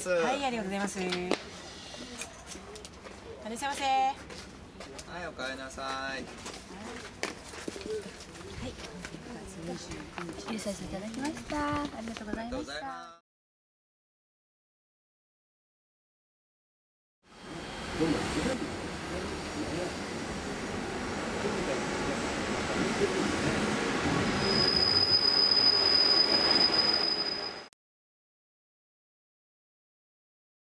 ます。はい、ありがとうございます。いらっしゃいませ。はい、お帰りなさい。はい、入社いただきました。ありがとうございました。